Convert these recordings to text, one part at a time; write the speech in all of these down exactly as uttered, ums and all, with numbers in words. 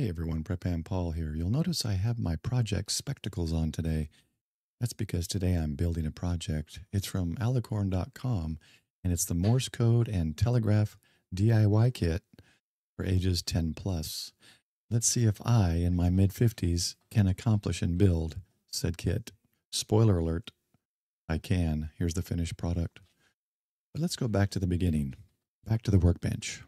Hey everyone, PrepHam Paul here. You'll notice I have my project spectacles on today. That's because today I'm building a project. It's from Alicorn dot com, and it's the Morse Code and Telegraph D I Y Kit for ages ten plus. Let's see if I, in my mid fifties, can accomplish and build said kit. Spoiler alert, I can. Here's the finished product. But let's go back to the beginning, back to the workbench.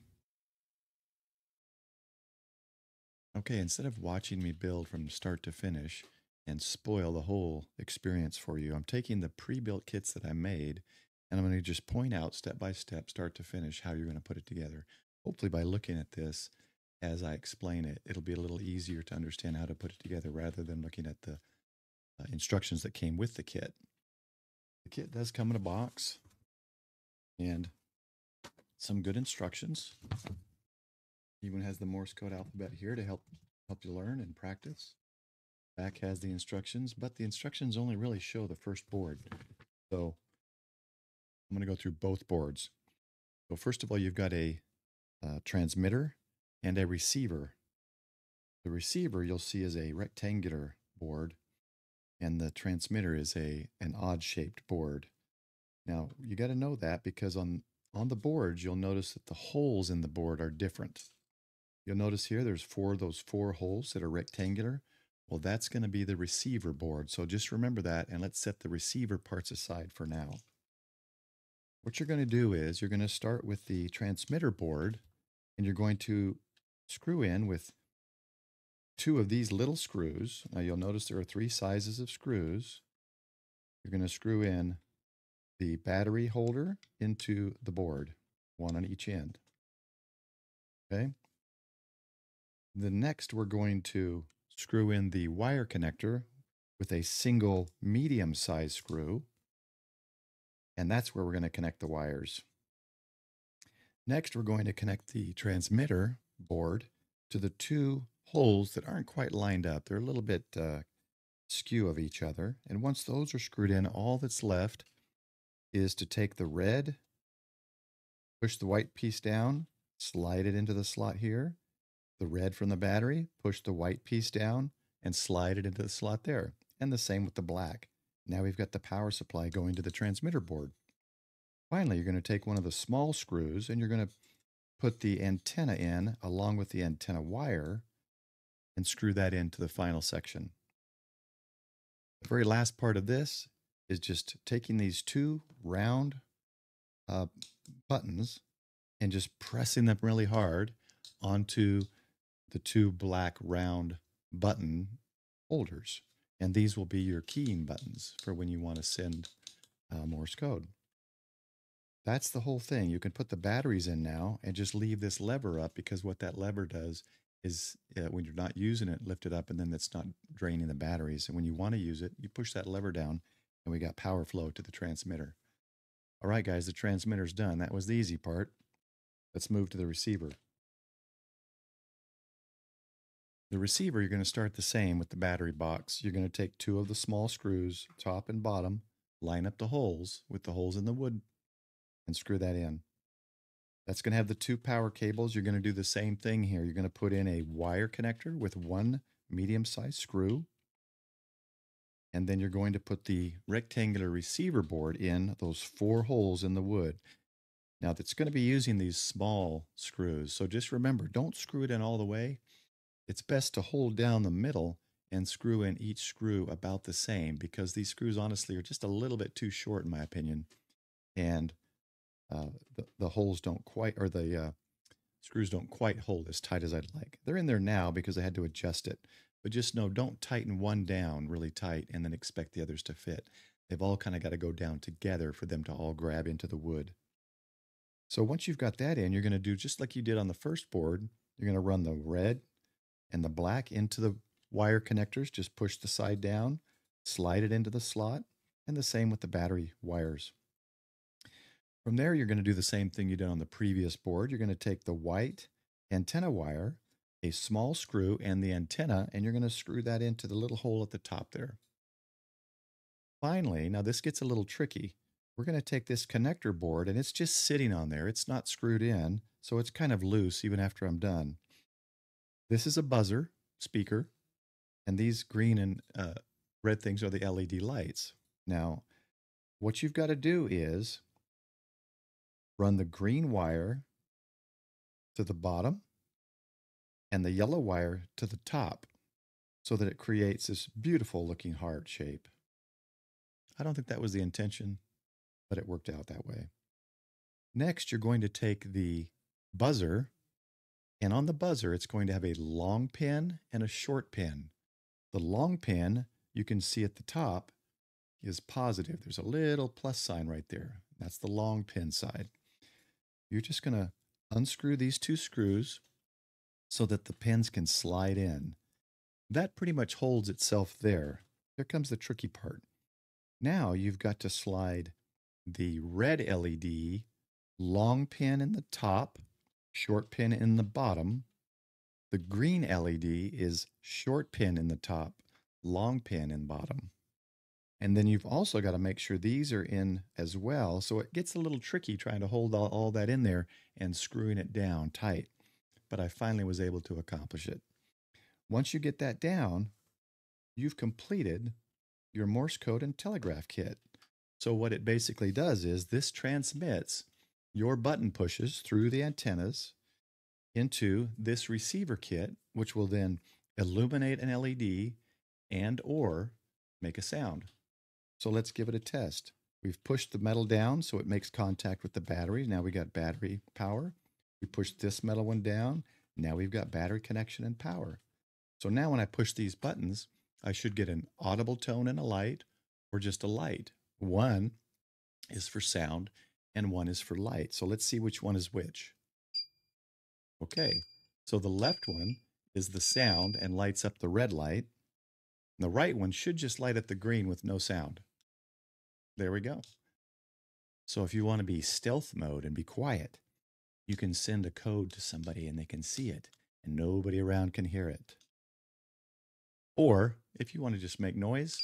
Okay, instead of watching me build from start to finish and spoil the whole experience for you, I'm taking the pre-built kits that I made and I'm going to just point out step by step, start to finish, how you're going to put it together. Hopefully by looking at this as I explain it, it'll be a little easier to understand how to put it together rather than looking at the uh, instructions that came with the kit. The kit does come in a box and some good instructions. Even has the Morse code alphabet here to help help you learn and practice. Back has the instructions, but the instructions only really show the first board. So I'm going to go through both boards. So first of all, you've got a uh, transmitter and a receiver. The receiver you'll see is a rectangular board, and the transmitter is a an odd-shaped board. Now you got to know that because on on the boards you'll notice that the holes in the board are different. You'll notice here there's four of those four holes that are rectangular. Well, that's going to be the receiver board. So just remember that, and let's set the receiver parts aside for now. What you're going to do is you're going to start with the transmitter board, and you're going to screw in with two of these little screws. Now you'll notice there are three sizes of screws. You're going to screw in the battery holder into the board, one on each end. Okay. The next, we're going to screw in the wire connector with a single medium-sized screw, and that's where we're going to connect the wires. Next, we're going to connect the transmitter board to the two holes that aren't quite lined up. They're a little bit uh, skew of each other, and once those are screwed in, all that's left is to take the red, push the white piece down, slide it into the slot here, the red from the battery, push the white piece down and slide it into the slot there. And the same with the black. Now we've got the power supply going to the transmitter board. Finally, you're going to take one of the small screws and you're going to put the antenna in along with the antenna wire and screw that into the final section. The very last part of this is just taking these two round uh, buttons and just pressing them really hard onto the two black round button holders, and these will be your keying buttons for when you want to send uh, Morse code. That's the whole thing. You can put the batteries in now and just leave this lever up, because what that lever does is uh, when you're not using it, lift it up, and then it's not draining the batteries, and when you want to use it, you push that lever down and we got power flow to the transmitter. All right guys, the transmitter's done. That was the easy part. Let's move to the receiver. The receiver, you're going to start the same with the battery box. You're going to take two of the small screws, top and bottom, line up the holes with the holes in the wood, and screw that in. That's going to have the two power cables. You're going to do the same thing here. You're going to put in a wire connector with one medium-sized screw, and then you're going to put the rectangular receiver board in those four holes in the wood. Now, that's going to be using these small screws, so just remember, don't screw it in all the way. It's best to hold down the middle and screw in each screw about the same, because these screws honestly are just a little bit too short in my opinion, and uh, the, the holes don't quite, or the uh, screws don't quite hold as tight as I'd like. They're in there now because I had to adjust it, but just know, don't tighten one down really tight and then expect the others to fit. They've all kind of got to go down together for them to all grab into the wood. So once you've got that in, you're going to do just like you did on the first board. You're going to run the red and the black into the wire connectors, just push the side down, slide it into the slot, and the same with the battery wires. From there, you're going to do the same thing you did on the previous board. You're going to take the white antenna wire, a small screw, and the antenna, and you're going to screw that into the little hole at the top there. Finally, now this gets a little tricky. We're going to take this connector board, and it's just sitting on there. It's not screwed in, so it's kind of loose even after I'm done. This is a buzzer speaker, and these green and uh, red things are the L E D lights. Now, what you've got to do is run the green wire to the bottom and the yellow wire to the top so that it creates this beautiful looking heart shape. I don't think that was the intention, but it worked out that way. Next, you're going to take the buzzer, and on the buzzer, it's going to have a long pin and a short pin. The long pin, you can see at the top, is positive. There's a little plus sign right there. That's the long pin side. You're just going to unscrew these two screws so that the pins can slide in. That pretty much holds itself there. Here comes the tricky part. Now you've got to slide the red L E D long pin in the top, short pin in the bottom. The green L E D is short pin in the top, long pin in bottom. And then you've also got to make sure these are in as well, so it gets a little tricky trying to hold all, all that in there and screwing it down tight. But I finally was able to accomplish it. Once you get that down, you've completed your Morse code and telegraph kit. So what it basically does is this transmits your button pushes through the antennas into this receiver kit, which will then illuminate an L E D and or make a sound. So let's give it a test. We've pushed the metal down so it makes contact with the battery. Now we got battery power. We pushed this metal one down. Now we've got battery connection and power. So now when I push these buttons, I should get an audible tone and a light, or just a light. One is for sound and one is for light. So let's see which one is which. Okay, so the left one is the sound and lights up the red light. And the right one should just light up the green with no sound. There we go. So if you want to be stealth mode and be quiet, you can send a code to somebody and they can see it and nobody around can hear it. Or if you want to just make noise,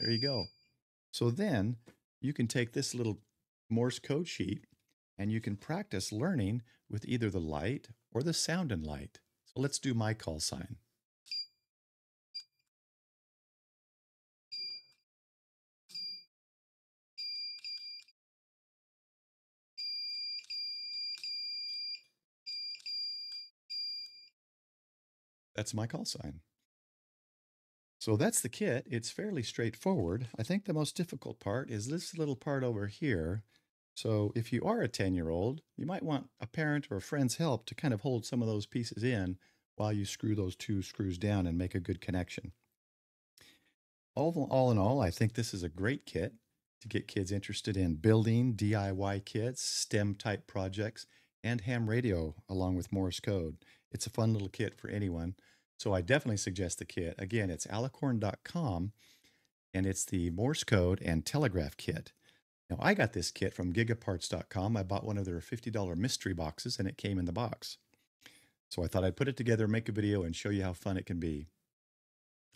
there you go. So then you can take this little Morse code sheet and you can practice learning with either the light or the sound and light. So let's do my call sign. That's my call sign. So that's the kit. It's fairly straightforward. I think the most difficult part is this little part over here. So if you are a ten-year-old, you might want a parent or a friend's help to kind of hold some of those pieces in while you screw those two screws down and make a good connection. All, all in all, I think this is a great kit to get kids interested in building D I Y kits, STEM-type projects, and ham radio along with Morse code. It's a fun little kit for anyone, so I definitely suggest the kit. Again, it's alicorn dot com, and it's the Morse code and telegraph kit. Now, I got this kit from gigaparts dot com. I bought one of their fifty dollar mystery boxes, and it came in the box. So I thought I'd put it together, make a video, and show you how fun it can be.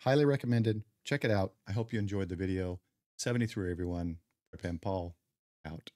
Highly recommended. Check it out. I hope you enjoyed the video. seventy-three, everyone. PrepHam Paul, out.